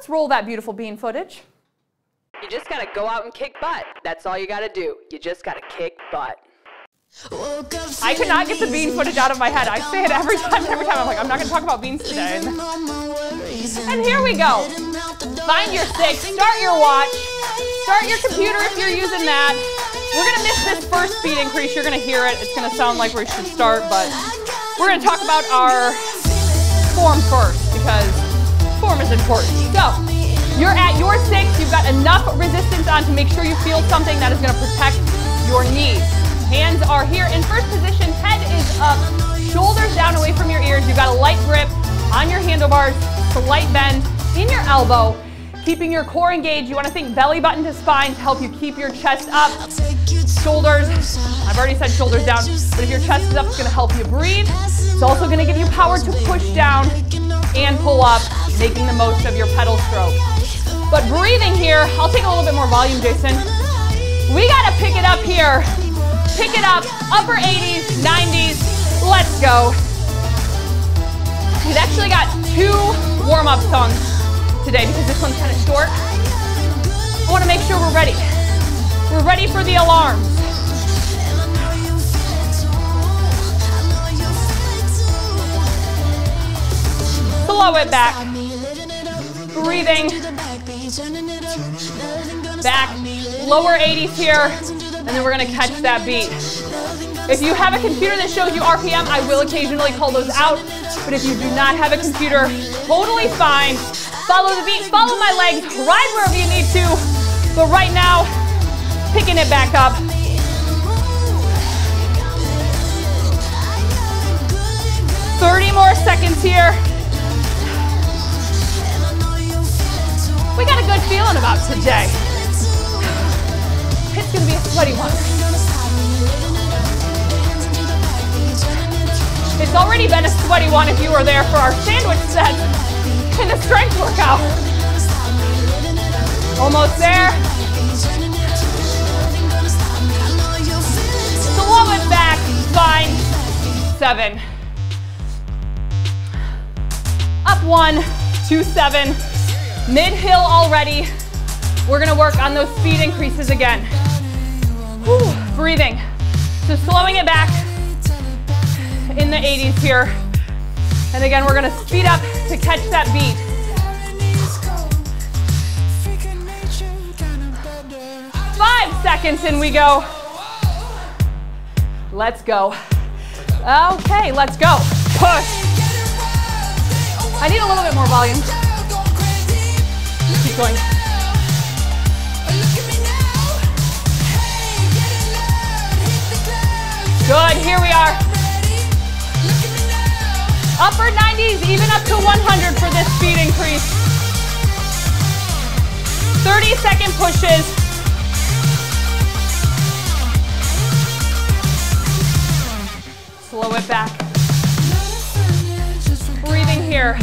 Let's roll that beautiful bean footage. You just gotta go out and kick butt. That's all you gotta do. You just gotta kick butt. I cannot get the bean footage out of my head. I say it every time. I'm like, I'm not gonna talk about beans today. And here we go. Find your six, start your watch, start your computer if you're using that. We're gonna miss this first speed increase. You're gonna hear it. It's gonna sound like we should start, but we're gonna talk about our form first because form is important. So you're at your six, you've got enough resistance on to make sure you feel something that is gonna protect your knees. Hands are here in first position, head is up, shoulders down away from your ears. You've got a light grip on your handlebars, slight bend in your elbow, keeping your core engaged. You want to think belly button to spine to help you keep your chest up. Shoulders, I've already said shoulders down, but if your chest is up, it's going to help you breathe. It's also going to give you power to push down and pull up, making the most of your pedal stroke. But breathing here, I'll take a little bit more volume, Jason. We got to pick it up here. Pick it up, upper 80s, 90s, let's go. We've actually got two warm-up songs today because this one's kind of short. I want to make sure we're ready. We're ready for the alarms. Slow it back. Breathing. Back, lower 80s here. And then we're going to catch that beat. If you have a computer that shows you RPM, I will occasionally call those out. But if you do not have a computer, totally fine. Follow the beat, follow my legs, ride wherever you need to. But right now, picking it back up. Thirty more seconds here. We got a good feeling about today. It's going to be a sweaty one. It's already been a sweaty one if you were there for our sandwich set and the strength workout. Almost there. Slow it back. Fine. Seven. Up one, 2, 7. Mid-hill already. We're going to work on those speed increases again. Whew, breathing. So slowing it back in the 80s here. And again, we're going to speed up to catch that beat. Five seconds in we go. Let's go. Okay, let's go. Push. I need a little bit more volume. Keep going. Good, here we are. Upper 90s, even up to 100 for this speed increase. 30-second pushes. Slow it back. Breathing here.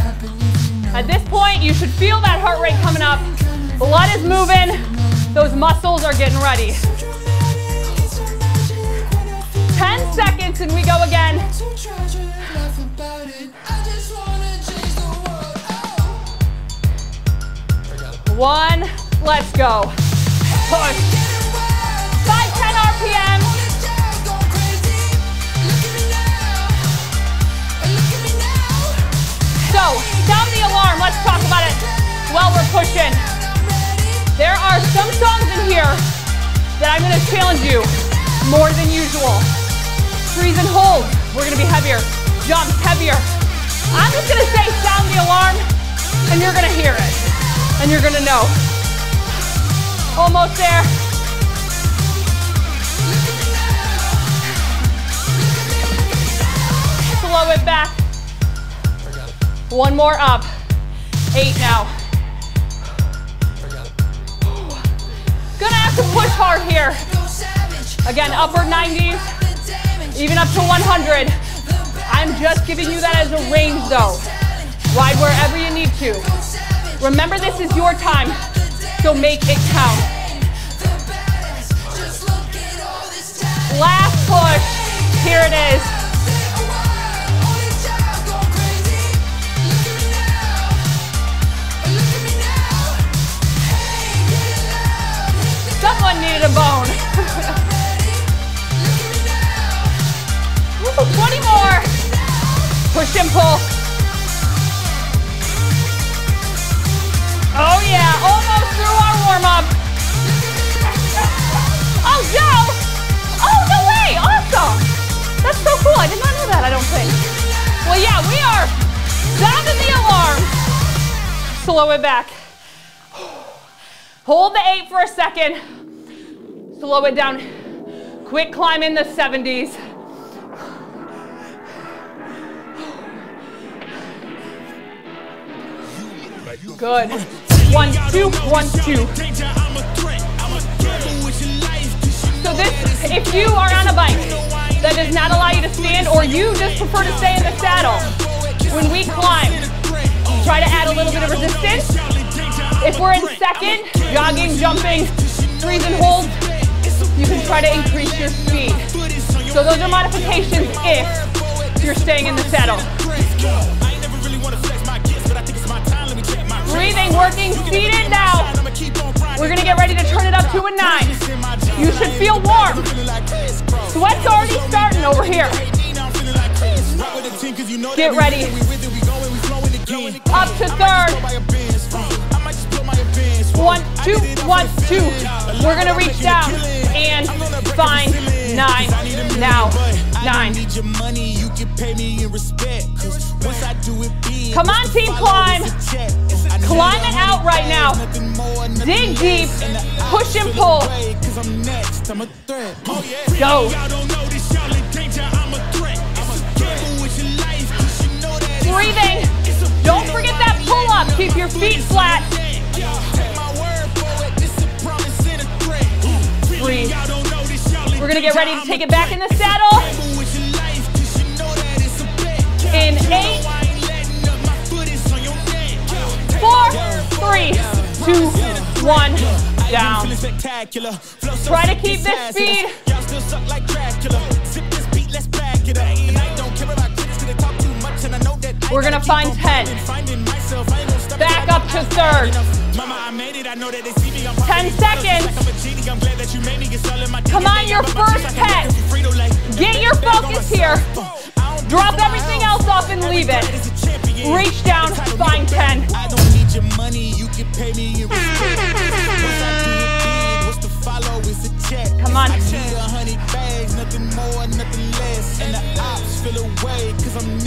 At this point, you should feel that heart rate coming up. Blood is moving. Those muscles are getting ready. 10 seconds and we go again. One, let's go. Push. 510 RPM. So, sound the alarm. Let's talk about it while we're pushing. There are some songs in here that I'm going to challenge you more than usual. Freeze and hold, we're gonna be heavier. Jumps heavier. I'm just gonna say sound the alarm and you're gonna hear it and you're gonna know. Almost there. Slow it back. One more up. 8 now. Gonna have to push hard here. Again, upper 90s. Even up to 100. I'm just giving you that as a range though. Ride wherever you need to. Remember, this is your time, so make it count. Last push, here it is. need a bone. 20 more. Push and pull. Oh yeah, almost through our warm up. Oh yo! Oh no way! Awesome! That's so cool. I did not know that, I don't think. Well yeah, we are sounding the alarm. Slow it back. Hold the 8 for a second. Slow it down. Quick climb in the 70s. Good. 1, 2, 1, 2. So this, if you are on a bike that does not allow you to stand, or you just prefer to stay in the saddle, when we climb, try to add a little bit of resistance. If we're in second, jogging, jumping, threes and holds, you can try to increase your speed. So those are modifications if you're staying in the saddle. Breathing, working, seated now. We're gonna get ready to turn it up to a 9. You should feel warm. Sweat's already starting over here. Get ready. Up to third. 1, 2, 1, 2. We're gonna reach down and find 9. Now, 9. Come on, team, climb. Climb it out right now. Dig deep, push and pull. Go. 3 days. Don't forget that pull up. Keep your feet flat. Breathe. We're gonna get ready to take it back in the saddle. In 8, 4, 3, 2, 1, down. Try to keep this speed. We're gonna find 10. Back up to third. 10 seconds. Come on, your first 10. Get your focus here. Drop everything else off and leave it. Reach down, find 10. Come on.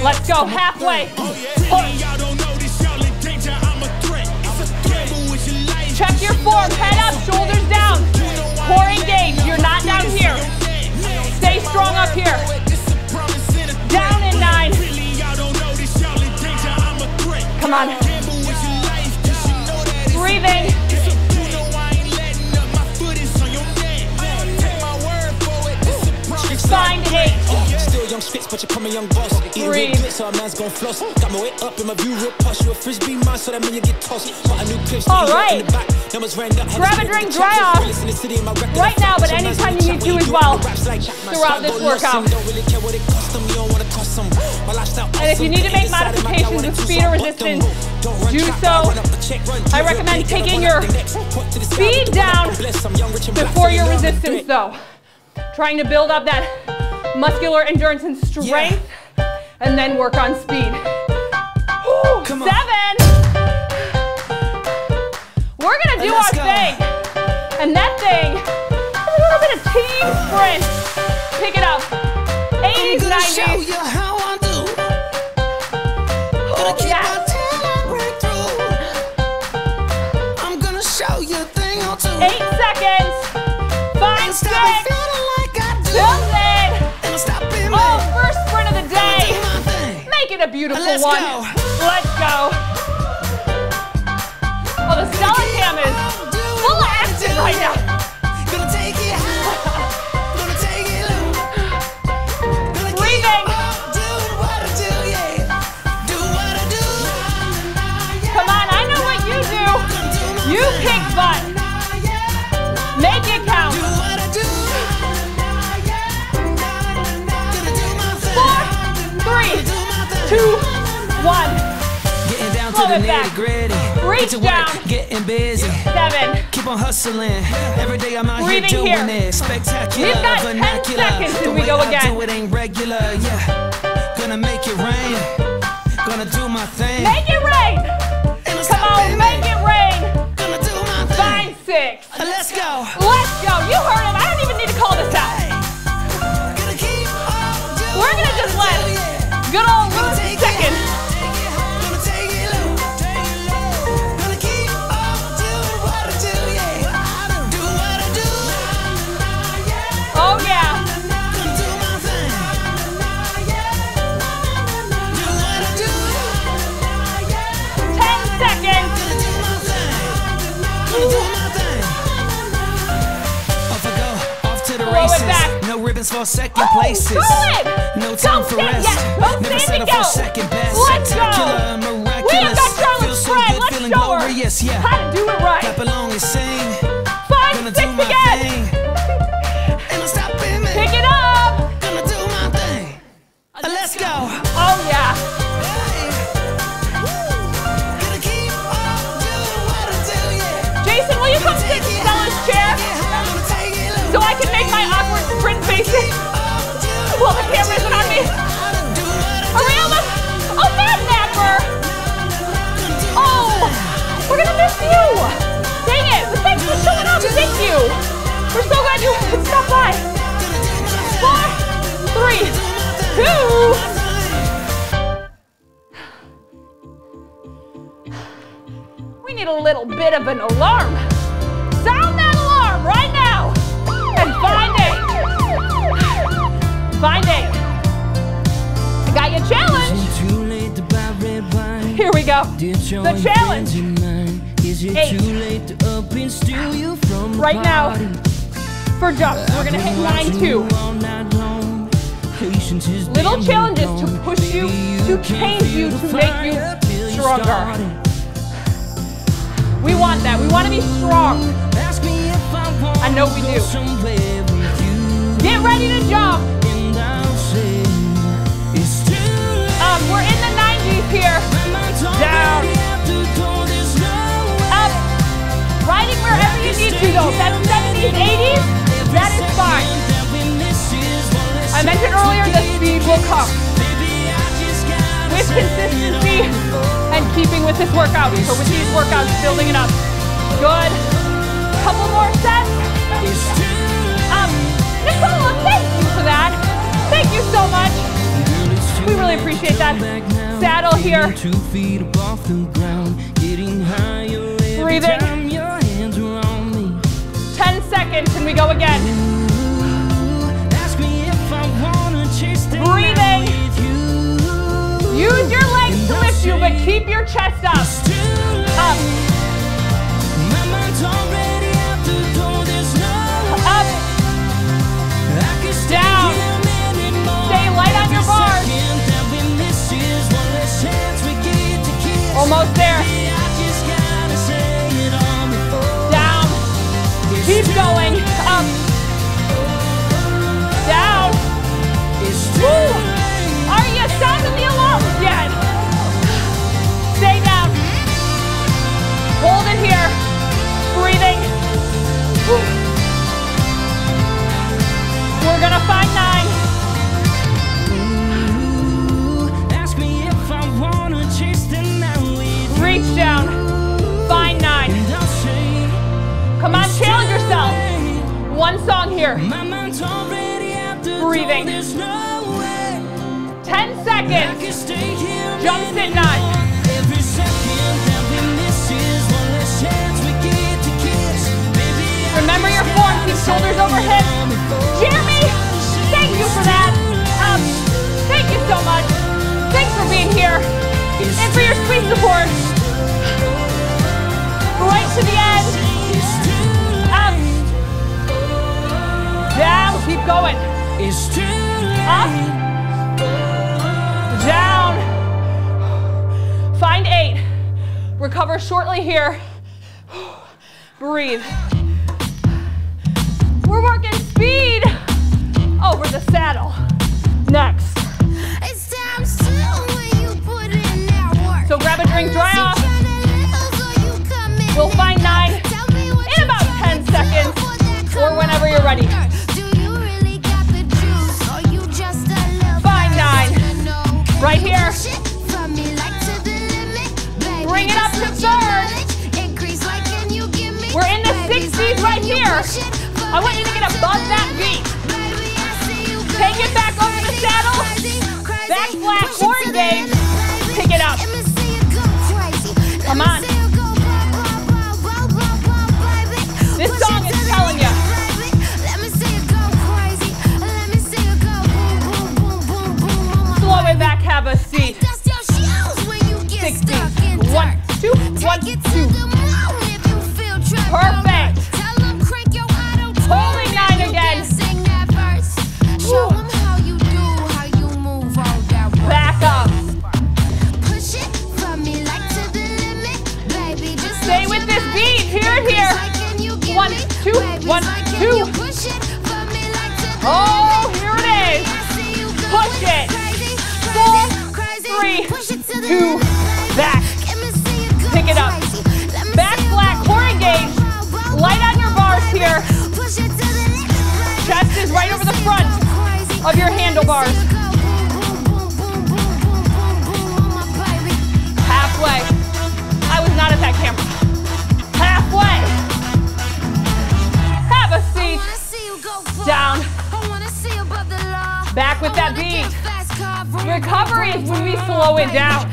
Let's go halfway. Check your form. Head up, shoulders down. Core engaged. You're not down here. Stay strong up here. Down in 9. Come on. Breathing. Find 8. Still young spits, but you come a young boss. Breathe. Got my way up in my view, real posh. You a frisbee man, so that means you get tossed. All right. Grab a drink, dry off. Right now, but anytime you need to as well. Throughout this workout. And if you need to make modifications with speed or resistance, do so. I recommend taking your speed down before your resistance, though. Trying to build up that muscular endurance and strength, and then work on speed. Ooh, 7. We're gonna do our thing. And that thing is a little bit of team sprint. Pick it up. 80s, 90s. Oh, yes. I'm gonna show you a thing or two. 8 seconds. 5, 6. A beautiful one. Let's go. Oh, the Stella Cam is full of action right now. Gonna take it high. Gonna take it low. Gonna keep up. Do what I do, yeah. Do what I do. Come on, I know what you do. You kick butt. Make it count. 4, 3, 2, 1. Getting down to the nitty gritty. Breakdown. Getting busy. 7. Keep on hustling. Every day I'm out here doing it. Spectacular. We've got 10 seconds till we go again. Do it ain't regular. Yeah. Gonna make it rain. Gonna do my thing. Make it rain. Come on, make it rain. Gonna do my thing. 9, 6. Let's go. Let's go. You heard it. I don't even need to call this out. We're gonna just let good old Lucy second. Oh yeah. For second places, no time for rest. Never settle for second best. Let's go. Miraculous. Feel so good, feeling glorious. Yeah. How to do it right. Clap along and sing. 5, 6 again. Pick it up. Gonna do my thing. Let's go. Oh yeah. Well, the camera isn't on me. Are we almost? Oh, Mad Napper! Oh, we're gonna miss you. Dang it! Thanks for showing up. Thank you. We're so glad you could stop by. 4, 3, 2. We need a little bit of an alarm. Sound that alarm right now and find it. Find it. I got your challenge. Here we go. The challenge. 8. Right now. For jumps, we're gonna hit 9-2. Little challenges to push you, to change you, to make you stronger. We want that. We want to be strong. I know we do. Get ready to jump. We're in the 90s here. Down. Up. Riding wherever you need to though. That's 70s, 80s. That is fine. I mentioned earlier the speed will come. With consistency and keeping with this workout. So with these workouts, building it up. Good. Couple more sets. Nicola, thank you for that. Thank you so much. We really appreciate that. Saddle here. Breathing. 10 seconds and we go again. Breathing. Use your legs to lift you, but keep your chest up. Up. Up. Down. Stay light on your bars. Almost there. Down. Keep going. Up. Down. Woo. Are you sounding the alarm yet? Stay down. Hold it here. Breathing. Woo. We're gonna find 9. Reach down, find 9. Come on, challenge yourself. One song here. Breathing. 10 seconds. Jump sit 9. Remember your form, keep shoulders over hips. Jeremy, thank you for that. Thank you so much. Thanks for being here and for your sweet support. Right to the end. Up. Down. Keep going. Up. Down. Find 8. Recover shortly here. Breathe. We're working speed over the saddle. Next. So grab a drink, dry off. We'll find 9 in about 10 seconds or whenever you're ready. Find 9. Right here. Bring it up to 3rd. We're in the 60s right here. I want you to get above that beat. Take it back over the saddle. Back flat, horn gaze. Pick it up. Come on. This song is telling you. Slow it back, have a seat. 60. 1, 2, 1, 2. Perfect. Holding 9 again. Back up. Stay with this beat. Here. 1, 2, 1, 2. Oh, here it is. Push it. 4, 3, 2, back. Pick it up. Back flat, core engaged. Light on your bars here. Chest is right over the front of your handlebars. Halfway. I was not at that camera. Halfway. Down. Back with that beat. Recovery is when we slow it down.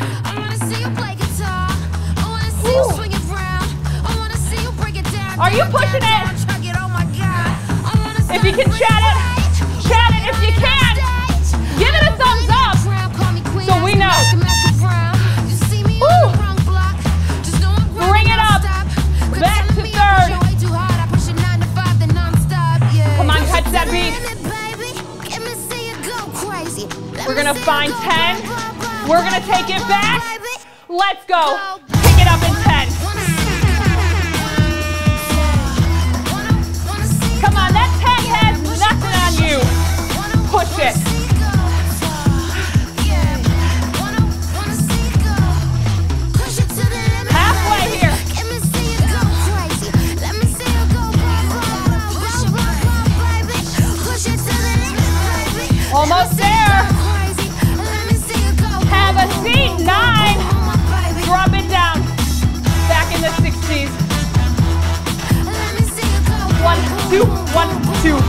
Ooh. Are you pushing it? If you can chat it if you can. Give it a thumbs up so we know. Ooh. Bring it up. Back to 3rd. Catch that beat. We're going to find 10. We're going to take it back. Let's go. Pick it up in 10. Come on, that 10 has nothing on you. Push it. Halfway here. Almost there. Have a seat. 9. Drop it down. Back in the 60s. 1, 2, 1, 2.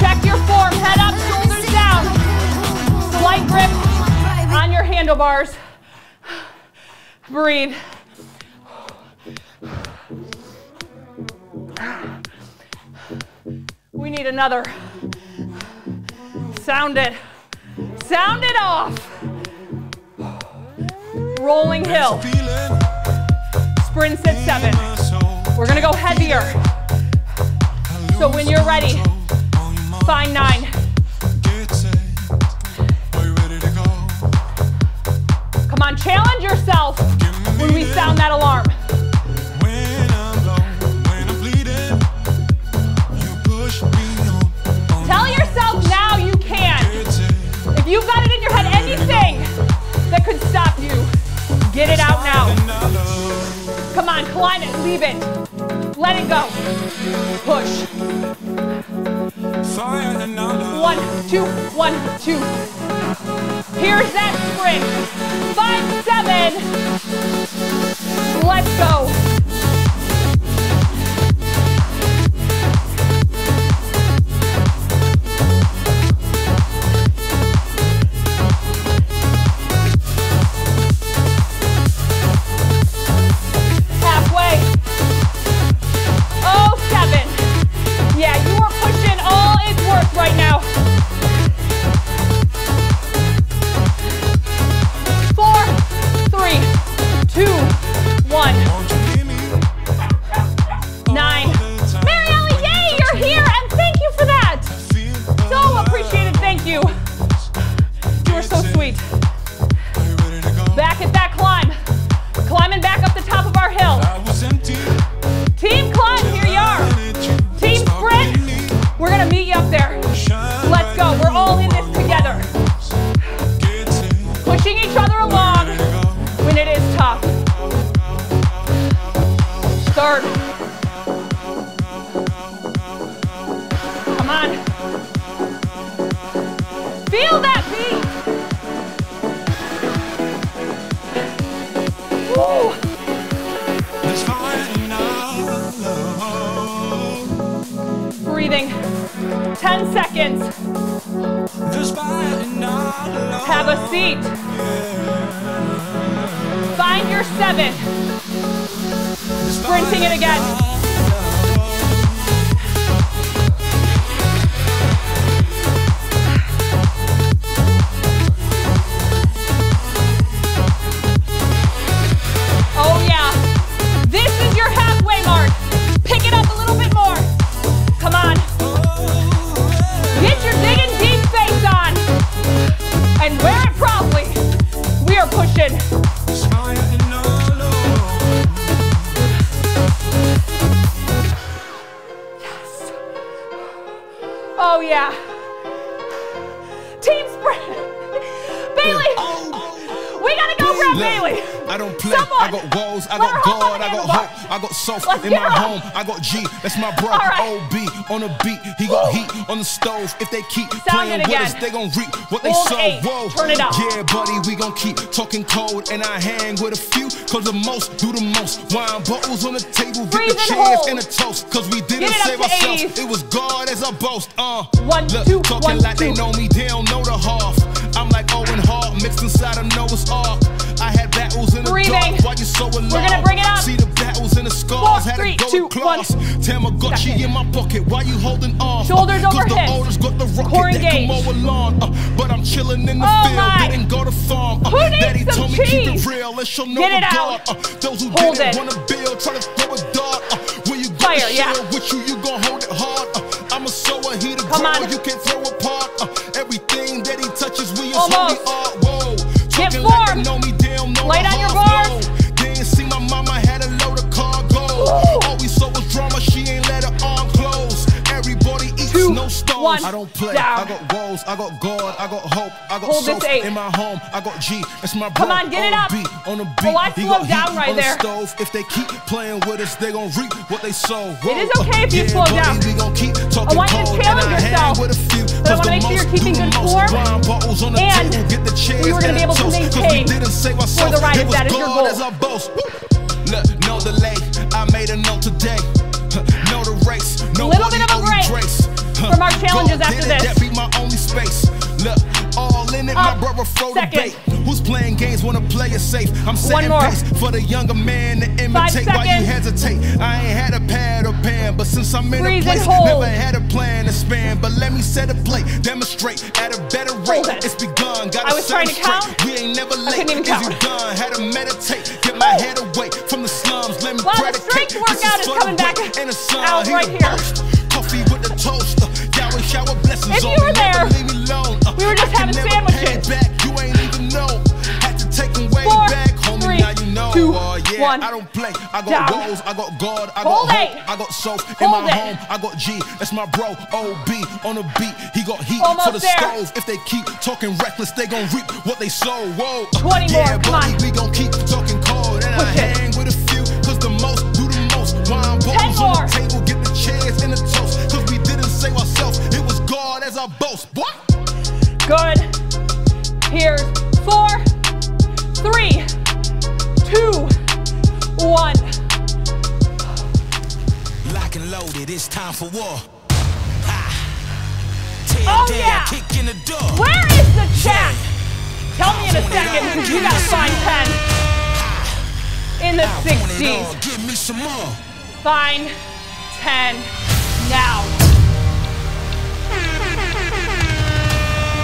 Check your form. Head up, shoulders down. Slight grip on your handlebars. Breathe. We need another. Sound it. Sound it off. Rolling hill. Sprints at 7. We're gonna go heavier. So when you're ready, find 9. Come on, challenge yourself when we sound that alarm. Tell yourself now you can. If you've got it in your head, anything that could stop you, get it out now. Come on, climb it, leave it. Let it go. Push. 1, 2, 1, 2. Here's that sprint. 5, 7. Let's go. Right now. 4, 3. third. Come on. Feel that beat. Woo. Breathing. 10 seconds. Have a seat. Find your 7. Sprinting it again. Oh yeah. This is your halfway mark. Pick it up a little bit more. Come on. Get your digging deep face on. And wear it proudly. We are pushing. Oh yeah. Team sprint. Bailey. Oh, we gotta go grab Bailey. I don't play. Someone. I got walls. I got God. I got hope. I got soul in my home. I got G. That's my bro. Right. OB on a beat. He got heat on the stove. If they keep playing with us, they gon' reap what they sow. Whoa. Turn it up. Yeah, buddy. We gon' keep talking cold, and I hang with a few. Cause the most do the most. Wine bottles on the table. Get the chairs and a toast. Cause we didn't save ourselves. It was God as our boast. Talking like they know me. They don't know the half. I'm like Owen Hart mixed inside of Noah's Ark. I had battles in the dark while you so alone. We're gonna bring it up. See the battles in the scars. Had to go to class. Tamagotchi in my pocket. Why you holding on? Shoulders over hips. The oldest got the rocket. They come all along. But I'm chilling in the field. Didn't go to farm. Daddy told me keep it real. Let's show no regard. Those who didn't want to build try to throw a dart. When you go to share with you, you gon' hold it hard. I'm a sower, he the grower. You can't throw apart. Everything that he touches, we are holy art. Whoa. Get formed. Light on your bars. Didn't see my mama had a load of cargo. Always so was drama, she ain't let her arm close. Everybody eats no stones. I don't play. I got woes, I got God, I got hope, I got soul in my home. I got G. That's my bro. Come on, get it up. On the beat. I slowed down right there. If they keep playing with us, they gon' reap what they sow. It is okay if you slow down. I want you to challenge yourself. But I want to make sure you're keeping good form. And we were going to be able to maintain for the ride if that is your goal. Look, no delay. I made a note today. No the race. A little bit of a break from our challenges after this. That be my only space. Look, all in it, my brother throw the bait. Who's playing games when a player safe? I'm setting pace for the younger man to imitate. Why you hesitate? I ain't had a pad or pan, but since I'm in a place, never had a plan to span. But let me set a play, demonstrate at a better rate. It's begun. Got I was trying to count. We ain't never late. If you done, had to meditate. Get my head away from the slums. Let me predicate. The strength workout is coming back out right here. With the toaster, shower blessings. If you were there, we were just having sandwiches. You ain't even know. Had to take them way back, homie. Now you know. 2, 1. I don't play. I got goals. I got God. I got hope. I got soul in my home. I got G. That's my bro. OB on the beat. He got heat for the stove. If they keep talking reckless, they gon' reap what they sow. Whoa. 20 more. Come on. We gon' keep talking cold, and I hang with a few. Cause the most do the most. Wine bottles on the table. Get the chairs in the toast. Cause we didn't save ourselves. It was God as our boast. What? Good. Here's 4, 3, 2, 1. Lock and loaded. It's time for war. Oh yeah. Kick in the door. Where is the chat? Tell me in a second because you gotta find 10. In the 60s. Give me some more. Fine. 10 now.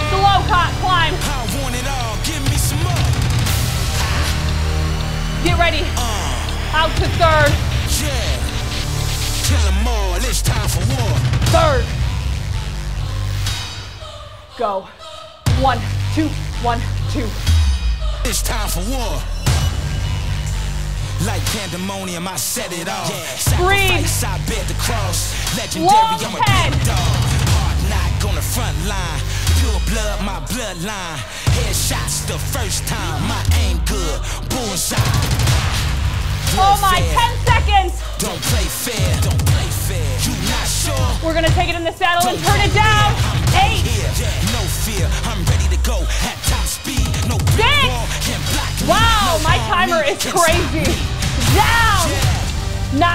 Slow cut climb. I want it all. Give me some more. Get ready. Out to third. Yeah. Kill 'em all. It's time for war. Third. Go. 1, 2, 1, 2. It's time for war. Like pandemonium, I said it all. Breathe. I bear the cross. Legendary, I'm a big dog. Hard knock on the front line. Pure blood, my bloodline. Headshots the first time. My aim good. Bullseye. Oh my, 10 seconds. guys. Don't play fair. Don't play fair. You not sure. We're gonna take it in the saddle and turn it down. 8. No fear. I'm ready to go at top speed. No 6. Wow, my timer is crazy. Down. 9. I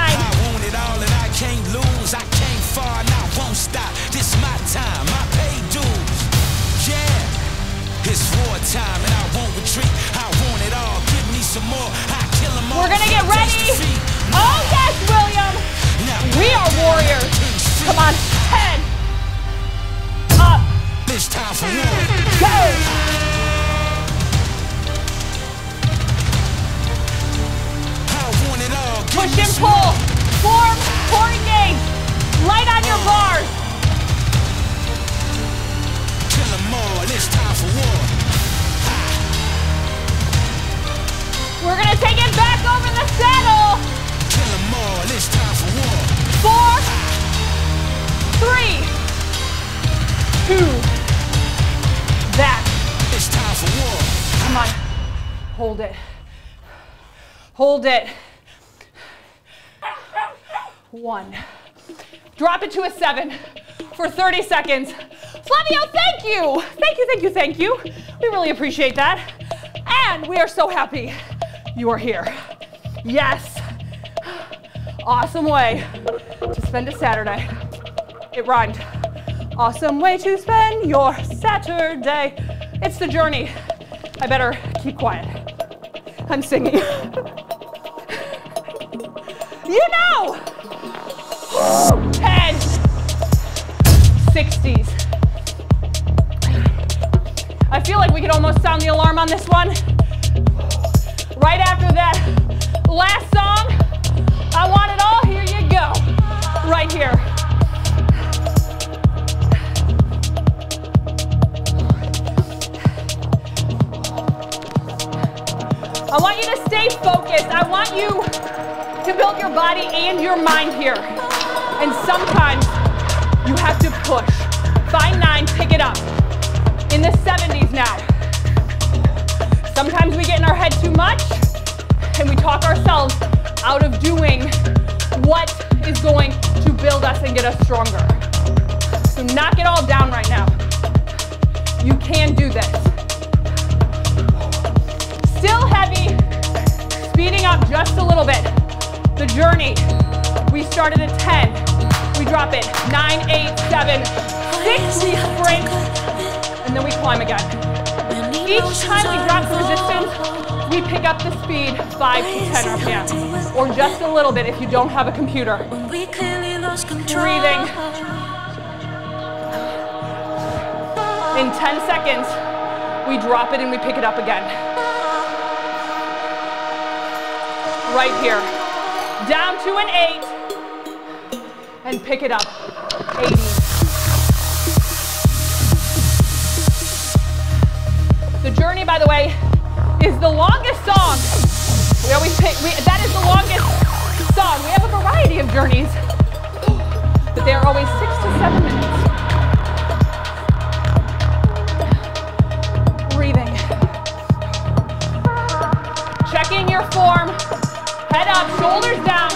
want it all and I can't lose. I came far and I won't stop. This my time. I pay dues. Yeah. It's war time and I won't retreat. I want it all. Give me some more. I kill them all. We're gonna get ready. Oh yes, William. We are warriors. Come on. 10. Up. It's time for war. Go. Push and pull, form, core engage, light on your bars. Kill them all, it's time for war. We're gonna take it back over the saddle. Kill them all, it's time for war. 4, 3, 2, back. It's time for war. Come on, hold it. Hold it. 1. Drop it to a 7 for 30 seconds. Flavio, thank you. Thank you, thank you, thank you. We really appreciate that. And we are so happy you are here. Yes. Awesome way to spend a Saturday. It rhymed. Awesome way to spend your Saturday. It's the journey. I better keep quiet. I'm singing. You know. 10, 60s. I feel like we could almost sound the alarm on this one. Right after that last song, I want it all, here you go. Right here. I want you to stay focused. I want you to build your body and your mind here. And sometimes you have to push. Find 9, pick it up. In the 70s now. Sometimes we get in our head too much and we talk ourselves out of doing what is going to build us and get us stronger. So knock it all down right now. You can do this. Still heavy, speeding up just a little bit. The journey. We started at 10. We drop it. 9, 8, 7, 6. We sprint, and then we climb again. Each time we drop the resistance, we pick up the speed 5 to 10 RPM, or just a little bit if you don't have a computer. Breathing. In 10 seconds, we drop it and we pick it up again. Right here. Down to an 8. And pick it up, 80. The journey, by the way, is the longest song. We always pick, that is the longest song. We have a variety of journeys, but they are always 6 to 7 minutes. Breathing. Checking your form, head up, shoulders down.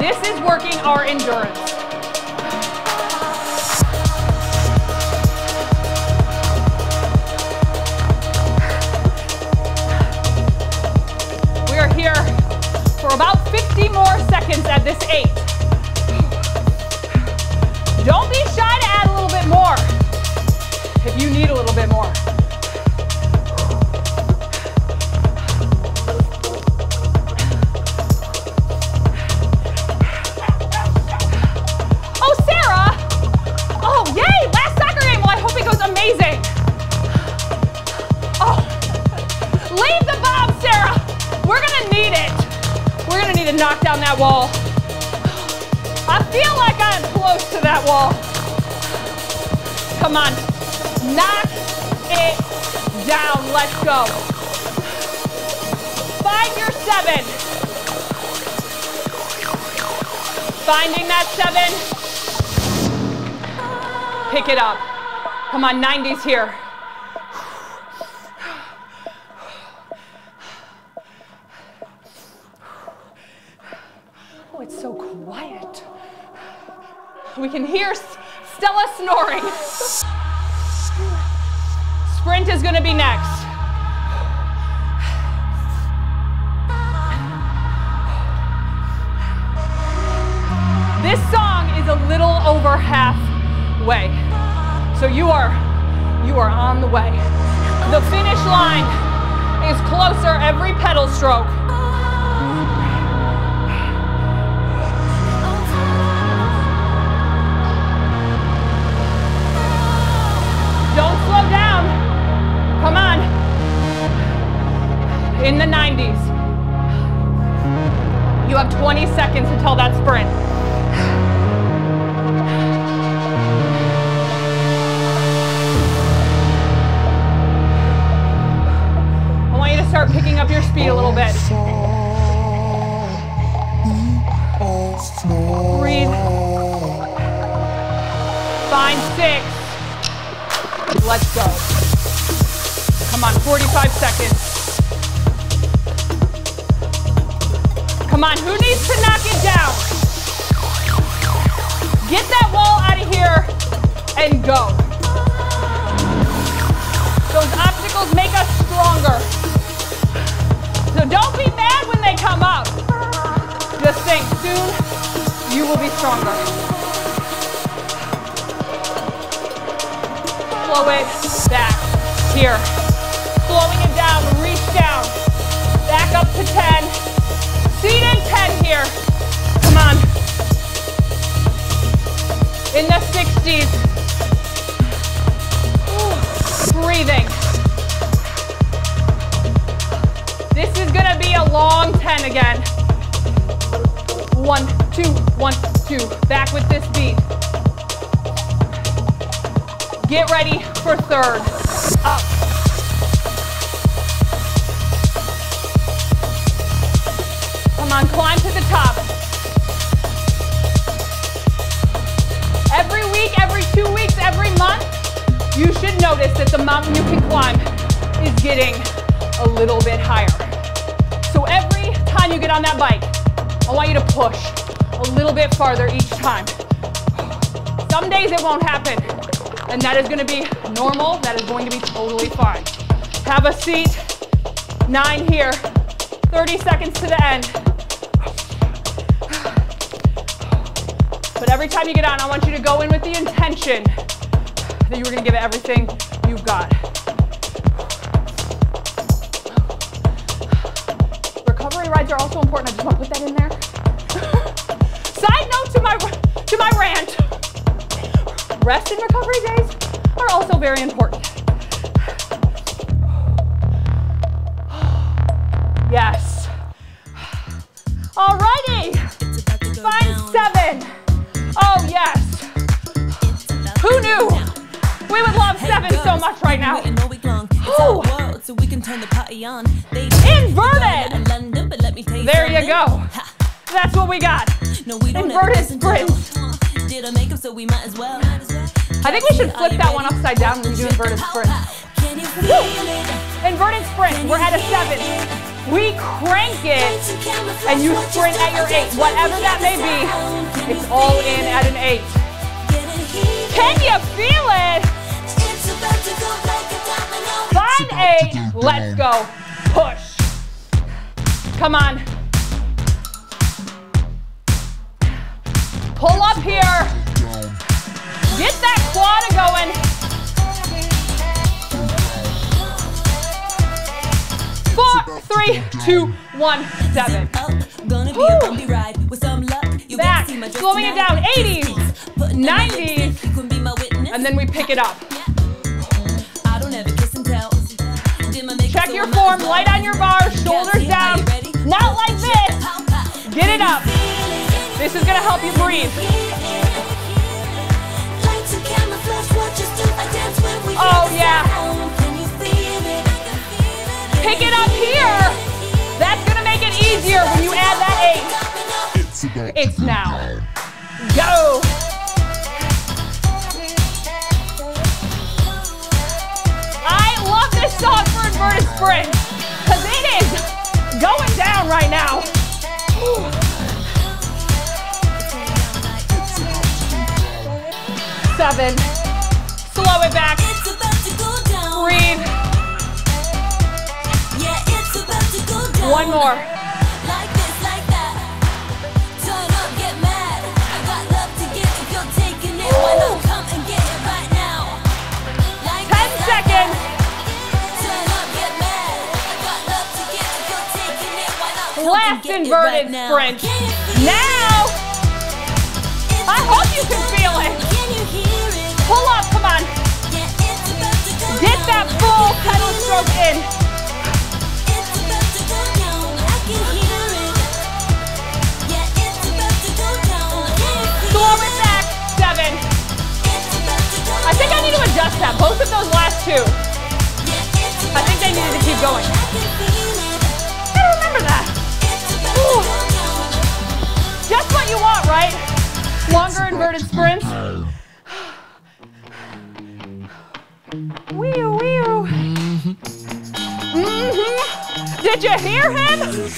This is working our endurance. About 50 more seconds at this 8. Don't be shy to add a little bit more if you need a little bit more. Oh, Sarah. Oh, yay. Last soccer game. Well, I hope it goes amazing. Oh, leave the bomb, Sarah. We're going to need it. We're gonna need to knock down that wall. I feel like I'm close to that wall. Come on, knock it down, let's go. 5 or 7. Finding that 7. Pick it up. Come on, 90s here. Oh, it's so quiet. We can hear Stella snoring. Sprint is gonna be next. This song is a little over halfway. So you are on the way. The finish line is closer every pedal stroke. Don't slow down. Come on. In the 90s. You have 20 seconds until that sprint. I want you to start picking up your speed a little bit. Breathe. 5, 6. Let's go. Come on, 45 seconds. Come on, who needs to knock it down? Get that wall out of here and go. Those obstacles make us stronger. So don't be mad when they come up. Just think, soon you will be stronger. Slow it back here. Slowing it down, reach down. Back up to 10. Seat in 10 here. Come on. In the 60s. Ooh, breathing. This is gonna be a long 10 again. 1, 2, 1, 2. Back with this beat. Get ready for third. Up. Come on, climb to the top. Every week, every 2 weeks, every month, you should notice that the mountain you can climb is getting a little bit higher. So every time you get on that bike, I want you to push a little bit farther each time. Some days it won't happen. And that is going to be normal. That is going to be totally fine. Have a seat. 9 here. 30 seconds to the end. But every time you get on, I want you to go in with the intention that you are going to give it everything you've got. Recovery rides are also important. I just want to put that in there. Side note to my rant. Rest and recovery days are also very important. Yes. Alrighty. Find 7. Oh yes. Who knew? We would love 7 so much right now. Inverted. There you go. That's what we got. Inverted sprints. So we might as well. I think we should flip that one upside down when we do inverted sprint. Inverted sprint, we're at a 7. We crank it and you sprint at your 8. Whatever that may be, it's all in at an 8. Can you feel it? 5, 8, let's go. Push. Come on. Pull up here. Get that quad going. Four, 3, 2, 1, 7. Woo. Back, slowing it down. 80s, 90s, and then we pick it up. Check your form, light on your bar, shoulders down. Not like this. Get it up. This is going to help you breathe. Oh, yeah. Pick it up here. That's going to make it easier when you add that 8. It's now. Go. I love this song for inverted sprint because it is going down right now. Ooh. 7. Slow it back. Breathe. One more. Ooh. 10 seconds. Last inverted sprint. Now, I hope you can feel it. Pull up, come on. Get that full pedal stroke in. Slow it back, 7. I think I need to adjust that, both of those last two. I think they needed to keep going. I don't remember that. Ooh. Just what you want, right? Longer inverted sprints. Wee wee. Mhm. Did you hear him?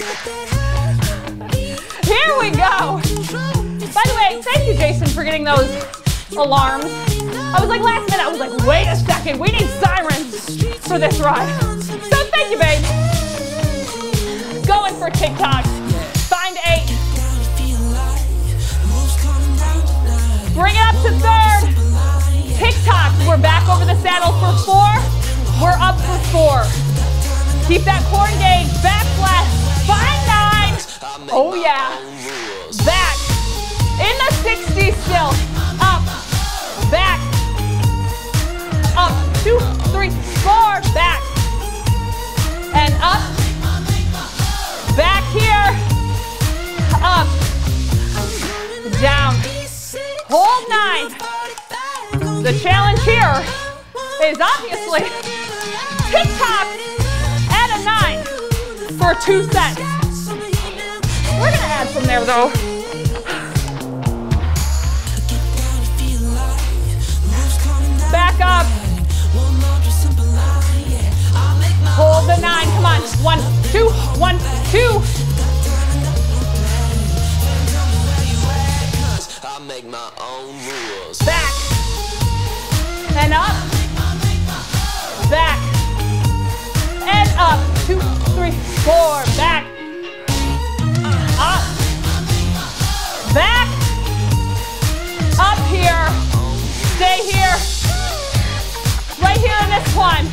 Here we go. By the way, thank you, Jason, for getting those alarms. I was like, last minute, I was like, wait a second, we need sirens for this ride. So thank you, babe. Going for TikToks. Find 8. Bring it up to 3rd. TikToks. We're back over the saddle for 4. We're up for 4. Keep that core engaged. Back flat. Find 9. Oh, yeah. Back. In the 60 still. Up. Back. Up. 2, 3, 4. Back. And up. Back here, up, down, hold 9. The challenge here is obviously TikTok at a 9 for 2 sets. We're gonna add from there though. Back up, hold the 9, come on, 1, 2, 1, 2. Back. And up. Back. And up. 2, 3, 4. Back. Up. Back. Up here. Stay here. Right here in this one.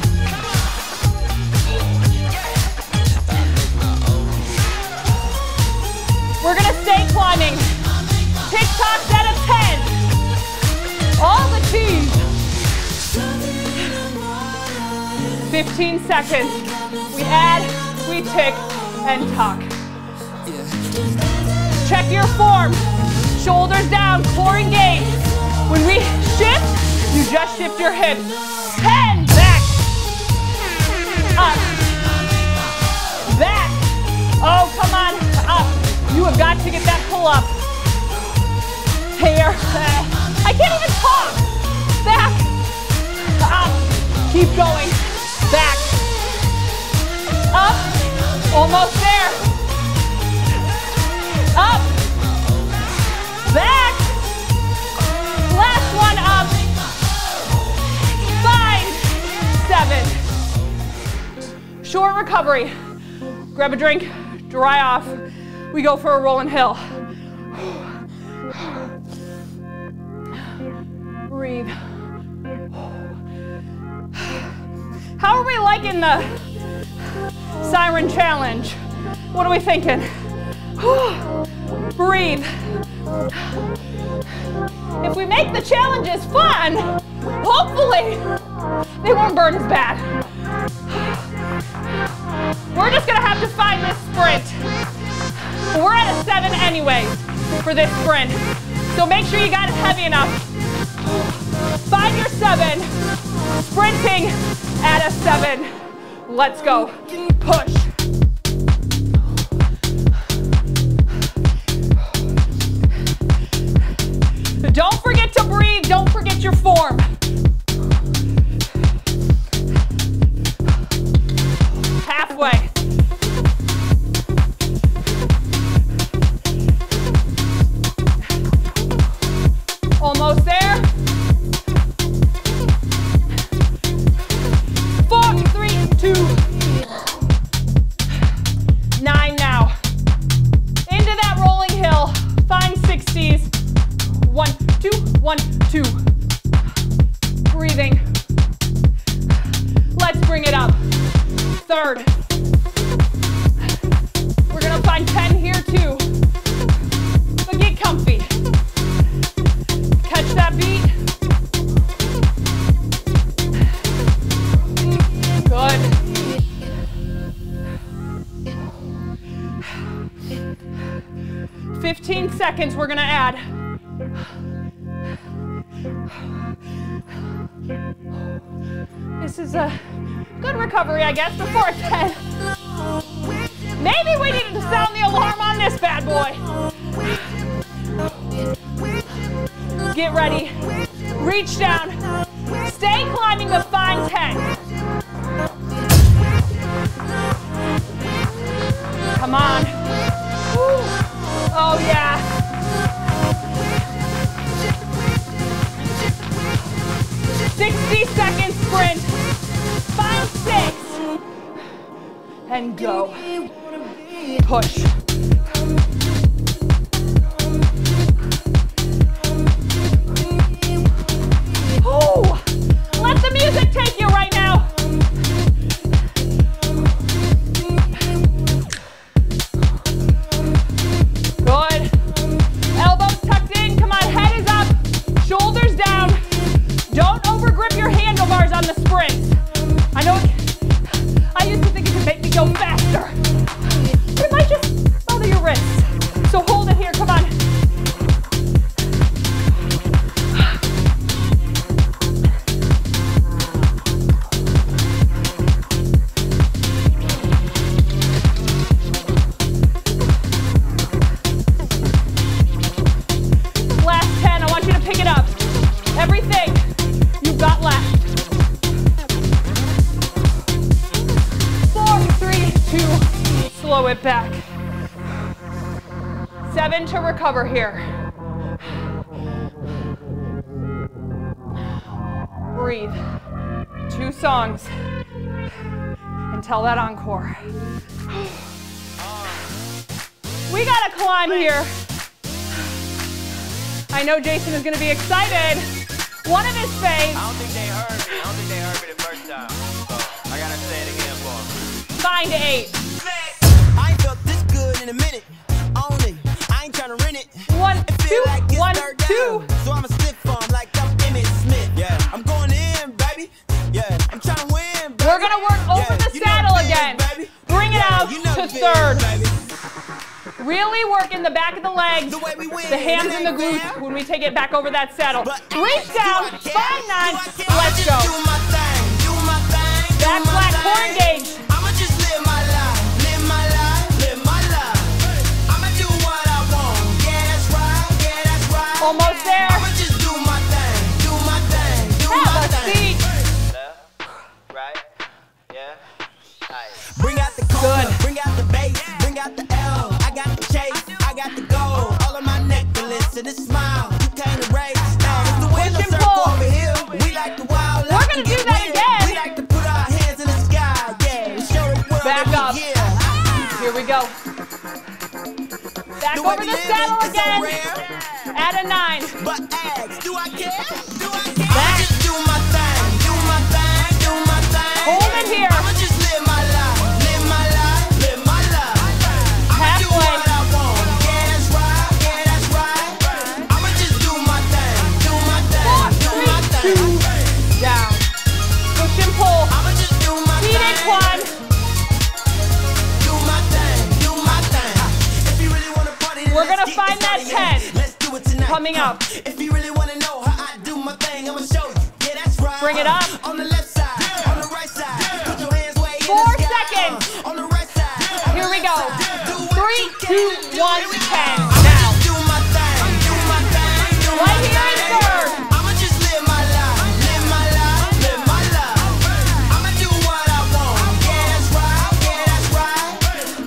We're gonna stay climbing. TikToks out of 10. All the cheese. 15 seconds. We add, we tick, and tuck. Check your form. Shoulders down, core engaged. When we shift, you just shift your hips. 10, back. Up. Back. Oh, come on, up. You have got to get that pull up. Here. I can't even talk. Back. Up. Keep going. Back. Up. Almost there. Up. Back. Last one up. 5, 7. Short recovery. Grab a drink. Dry off. We go for a roll and hill. Breathe. How are we liking the siren challenge? What are we thinking? Breathe. If we make the challenges fun, hopefully they won't burn as bad. We're just gonna have to find this sprint. We're at a 7 anyways for this sprint. So make sure you got it heavy enough. Find your 7. Sprinting at a 7. Let's go. Push. Don't forget to breathe. Don't forget your form. Halfway. Almost there. 15 seconds we're gonna add. This is a good recovery, I guess, before 10. Maybe we needed to sound the alarm on this bad boy. Get ready. Reach down. Stay climbing the fine 10. Come on. Woo. Oh, yeah. Sixty-second sprint. 5, 6. And go. Push. Oh, let the music take you right now. Cover here. Breathe. 2 songs until that encore. We gotta climb here. I know Jason is gonna be excited. One of his faves. I don't think they heard me. I don't think they heard me the first time. So I gotta say it again for him. Find 8. I ain't felt this good in a minute. Only. I ain't tryna rent it. 1, 2, 1, 2. So I'm a stiff arm like I'm Emmitt Smith. Yeah, I'm going in, baby. Yeah, I'm tryna win, baby. We're gonna work over the saddle again. Bring it out to third. Really working the back of the legs, the hands and the glutes when we take it back over that saddle. Reach down, 5, 9, let's go. Back flat, core engaged. Almost there. I'ma just do my thing, do my thing, do my thing. Left, right, yeah, nice. Bring out the good, bring out the bass, bring out the L. I got the chase, I got the gold. All of my necklace and a smile. You can't erase. It's the wheel and circle over here. We like the wild. We're gonna do that again. We like to put our hands in the sky. Yeah, show the world. Back up. Here we go. Back over the saddle again. Add a 9. But ask, do I care? Do I care? Back. I just do my thing, do my thing, do my thing. Hold it here. I'ma just live my life, live my life, live my life. I'ma do what I want. Yeah, that's right, yeah, that's right. I'ma just do my thing, do my thing, 4, 3, 2. Down. Push and pull. I'ma just do my thing. Seated climb. We're gonna find that 10. Let's do it tonight. Coming up. If you really wanna know how I do my thing, I'ma show you. Yeah, that's right. Bring it up. On the left side, on the right side. Put your hands way in. 4 seconds. On the right side. Here we go. 3, 2, 1, 10. Now. Do my thing. Do my thing. Right here in third. I'ma just live my life. Live my life. Live my life. I'ma do what I want. Yeah, that's right. Yeah, that's right.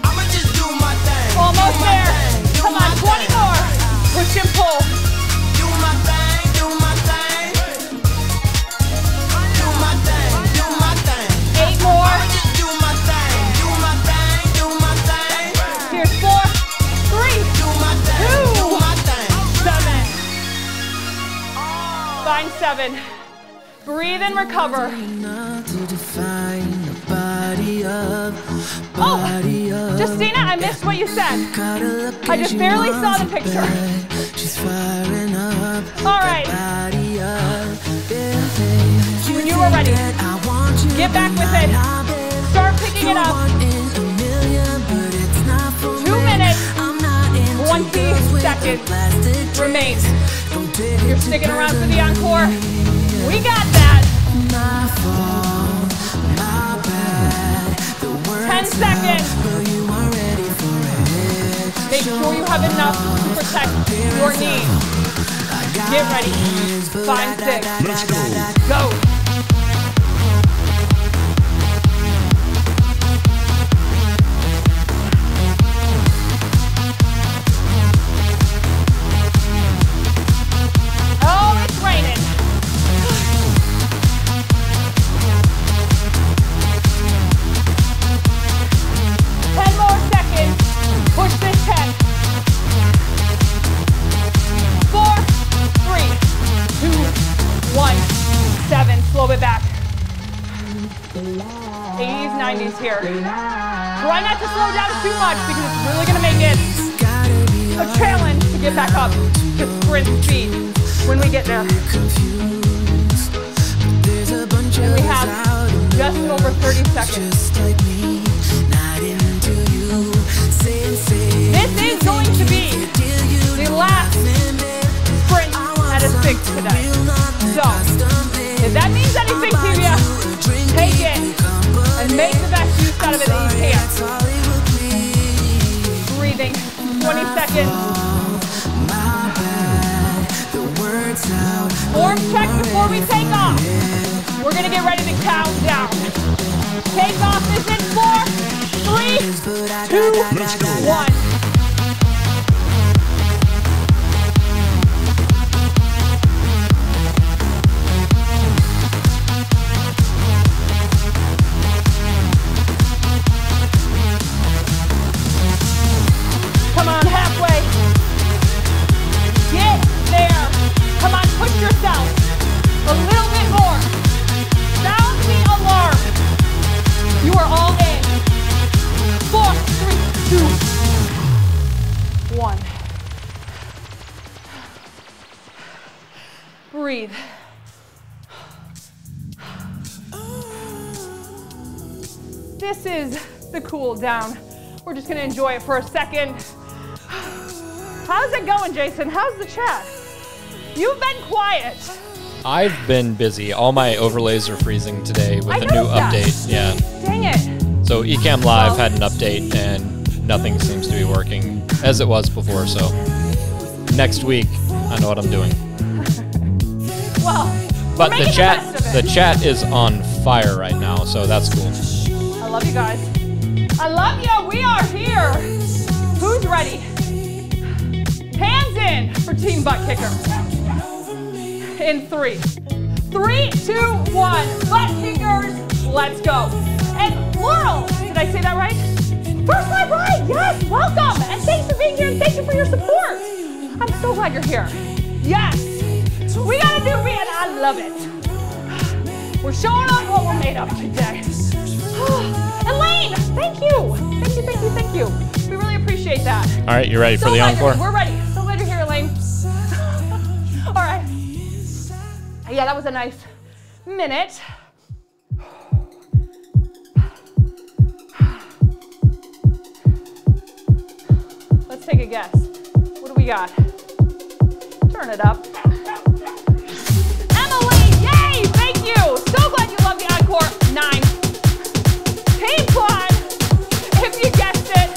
I'ma just do my thing. Almost there. Come on, 20 more. Push and pull. Do my thing, do my thing. Do my thing, do my thing. 8 more. I just do my thing, do my thing, do my thing. Here's 4, 3, do my thing, 2, do my thing. 7. Find 7. Breathe and recover. Oh, Justina, I missed what you said. I just barely saw the picture. All right. When you were ready, get back with it. Start picking it up. 2 minutes. 20. It remains. You're sticking around for the encore. We got that. 10 seconds. Make sure you have enough to protect your knees. Get ready. 5, 6. Let's go. Go. Here. Try not to slow down too much because it's really going to make it a challenge to get back up to sprint speed when we get there. And we have just over 30 seconds. This is going to be the last sprint at a 6 today. So, if that means anything to you, take it. And make the best use out of it that you can. Breathing, 20 seconds. Form check before we take off. We're gonna get ready to count down. Take off is in 4, 3, 2, 1. Breathe. This is the cool down. We're just gonna enjoy it for a second. How's it going, Jason? How's the chat? You've been quiet. I've been busy. All my overlays are freezing today with a new update. Yeah. Dang it. So Ecamm Live had an update and nothing seems to be working as it was before. So next week, I know what I'm doing. Well, but the chat is on fire right now, so that's cool. I love you guys. I love you. We are here. Who's ready? Hands in for Team Butt Kicker. In 3, 3, 2, 1. Butt Kickers, let's go. And Laurel, did I say that right? First Live Ride, yes, welcome. And thanks for being here and thank you for your support. I'm so glad you're here. Yes. We got a new me and I love it. We're showing up what we're made of today. Elaine, thank you. Thank you, thank you, thank you. We really appreciate that. All right, you ready for the encore? We're ready. So glad you're here, Elaine. All right. Yeah, that was a nice minute. Let's take a guess. What do we got? Turn it up. You. So glad you love the encore. 9. Team Quad, if you guessed it,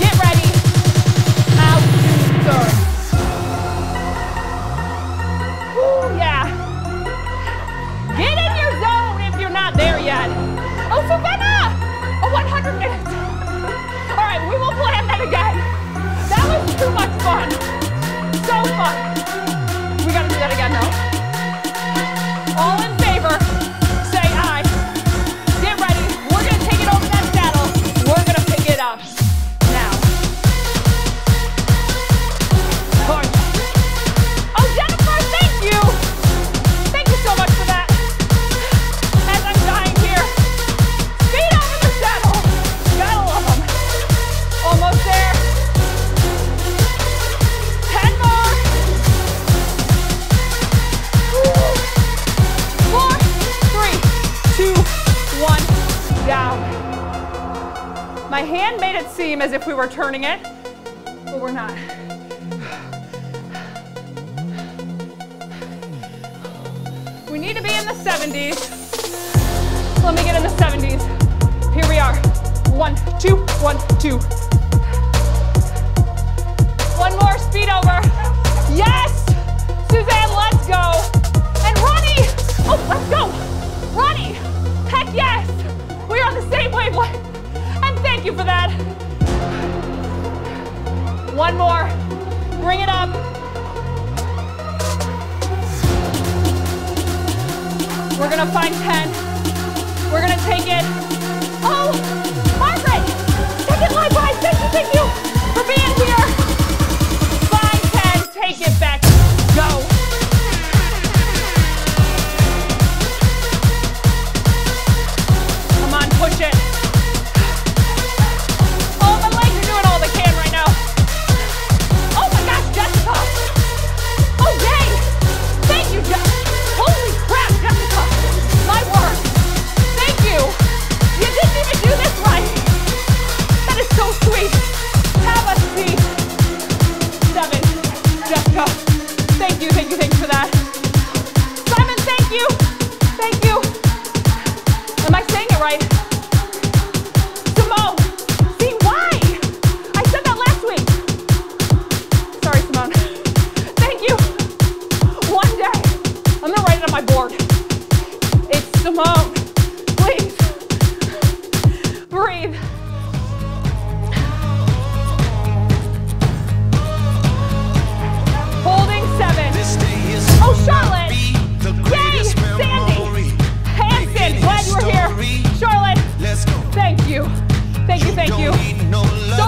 get ready. Out, sir. Ooh, yeah. Get in your zone if you're not there yet. Oh, Savannah, a 100 minutes. All right, we will plan that again. That was too much fun. So fun. We gotta do that again, though. All in favor, say aye. Get ready. We're going to take it over that saddle. We're going to pick it up now. Push. Oh, Jennifer, thank you. Thank you so much for that. As I'm dying here. Speed over the saddle. Gotta love them. Almost there. 10 more. 4, 3, 2, 1, down. My hand made it seem as if we were turning it, but we're not. We need to be in the 70s. Let me get in the 70s. Here we are. 1, 2, 1, 2. One more, speed over. Yes! Suzanne, let's go. And Ronnie! Oh, let's go. Ronnie, heck yes. We're on the same wavelength. And thank you for that. One more, bring it up. We're gonna find 10. We're gonna take it. Oh, Margaret, second line by, thank you for being here. 5, 10, take it back, go. Push it. Oh, my legs are doing all they can right now. Oh my gosh, Jessica. Oh, yay. Thank you, Jessica. Holy crap, Jessica. My word. Thank you. You didn't even do this right. That is so sweet. Have us see. 7. Jessica. Thank you for that. Simon, thank you. Thank you. Am I saying it right? Simone, please, breathe. Holding 7. Oh, Charlotte, yay, Sandy, Hanson, glad you were here. Charlotte, thank you. So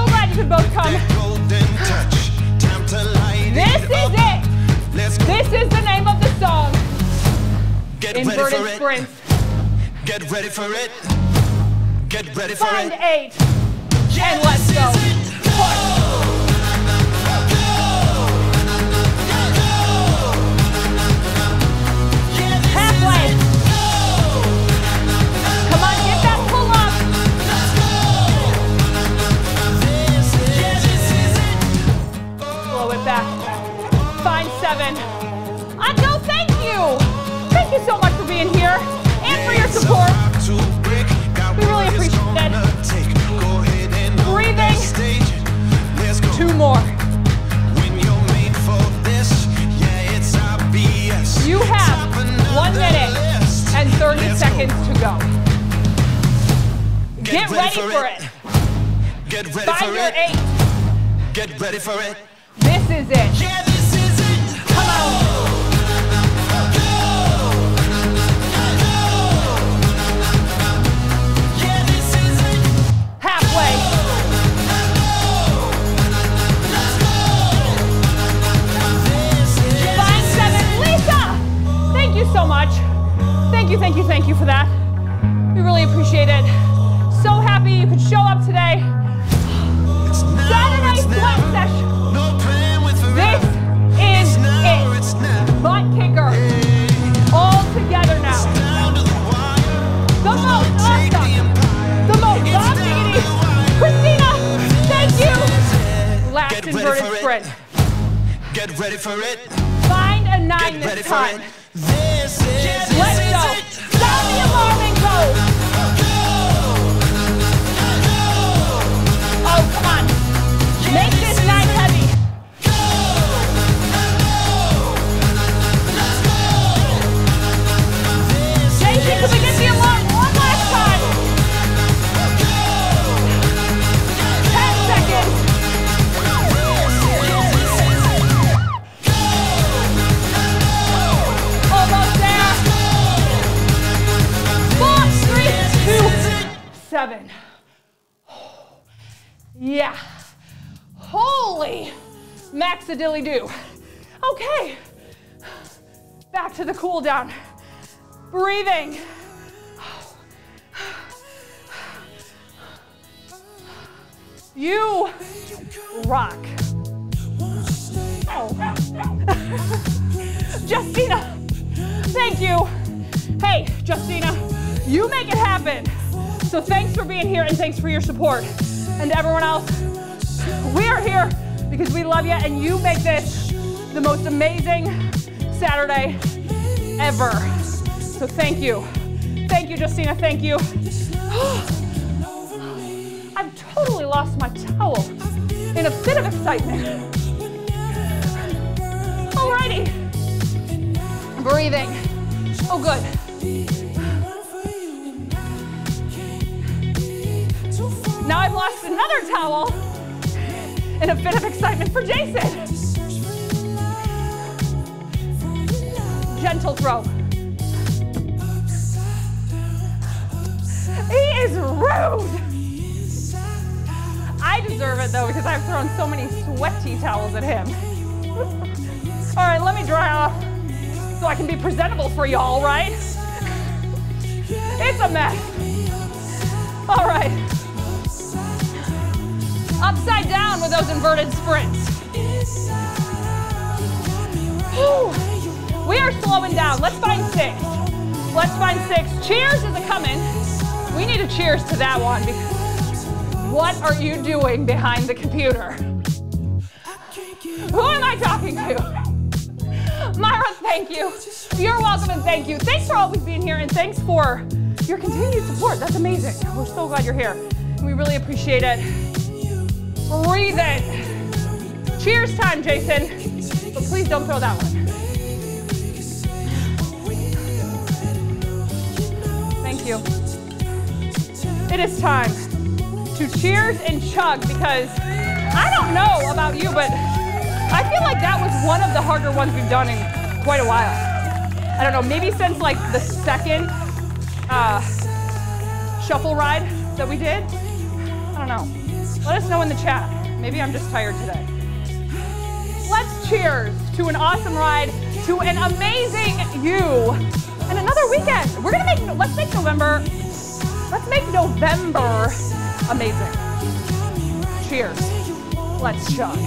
glad you could both come. This is it. This is the name of the song, Inverted Sprints. Get ready for it. Get ready for it. Find 8. And let's go. Push. Halfway. Come on, get that pull up. Blow it back. Find 7. Adele, thank you. Thank you so much for being here. And for your support. We really appreciate that. Breathing. 2 more. You have 1 minute and 30 seconds to go. Get ready for it. Find your 8. Get ready for it. This is it. Yeah, this is it. Come on. Thank you so much. Thank you for that. We really appreciate it. So happy you could show up today. Saturday sweat session. This is it. Butt kicker. All together now. The most awesome. The most dignity. Christina, thank you. Last inverted sprint. Get ready for it. Find a 9 this time. This is it. Let's go. Sound the alarm and go. Oh, come on. Make this night heavy. Daisy, can we get the alarm one last time? 10 seconds. Oh, yeah. Holy max-a-dilly-do. Okay. Back to the cool down. Breathing. You rock. Justina, thank you. Hey, Justina, you make it happen. So thanks for being here and thanks for your support. And everyone else, we are here because we love you and you make this the most amazing Saturday ever. So thank you. Thank you, Justina, thank you. I've totally lost my towel in a fit of excitement. Alrighty. Breathing. Oh, good. Now I've lost another towel in a fit of excitement for Jason. Gentle throw. He is rude. I deserve it though because I've thrown so many sweaty towels at him. All right, let me dry off so I can be presentable for y'all, right? It's a mess. All right. Upside down with those inverted sprints. Whew. We are slowing down. Let's find six. Let's find six. Cheers is a coming. We need a cheers to that one. What are you doing behind the computer? Who am I talking to? Myra, thank you. You're welcome and thank you. Thanks for always being here and thanks for your continued support. That's amazing. We're so glad you're here. We really appreciate it. Breathe in. Cheers time, Jason. But please don't throw that one. Thank you. It is time to cheers and chug because I don't know about you, but I feel like that was one of the harder ones we've done in quite a while. I don't know, maybe since like the second shuffle ride that we did. I don't know. Let us know in the chat. Maybe I'm just tired today. Let's cheers to an awesome ride, to an amazing you, and another weekend. We're gonna make, let's make November amazing. Cheers. Let's chug.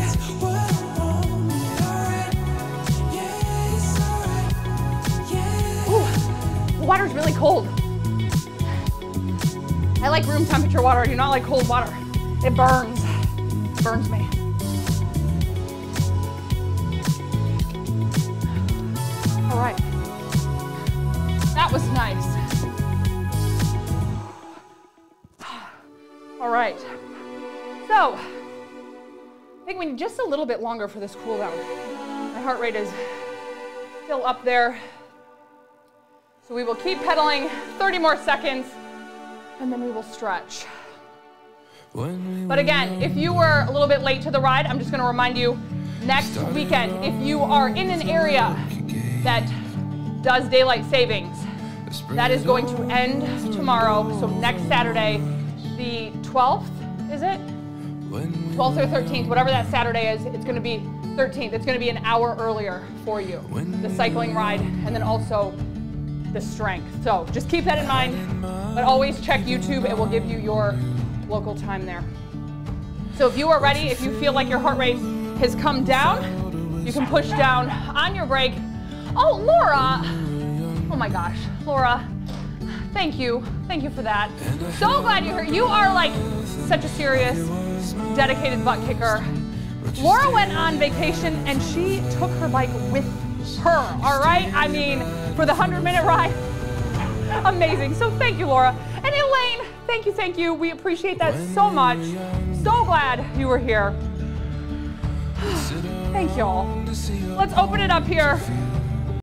Ooh, the water's really cold. I like room temperature water. I do not like cold water. It burns. It burns me. All right. That was nice. All right, so I think we need just a little bit longer for this cool down. My heart rate is still up there. So we will keep pedaling 30 more seconds and then we will stretch. But again, if you were a little bit late to the ride, I'm just gonna remind you next weekend, if you are in an area that does daylight savings, that is going to end tomorrow, so next Saturday, the 12th, is it? 12th or 13th, whatever that Saturday is, it's gonna be 13th. It's gonna be an hour earlier for you, the cycling ride, and then also the strength. So just keep that in mind, but always check YouTube. It will give you your local time there. So if you are ready, if you feel like your heart rate has come down, you can push down on your brake. Oh, Laura, oh my gosh, Laura. Thank you for that. So glad you're here. You are like such a serious, dedicated butt kicker. Laura went on vacation and she took her bike with her, all right? I mean, for the 100-minute ride, amazing. So thank you, Laura. And Elaine, thank you. We appreciate that so much. So glad you were here. Thank y'all. Let's open it up here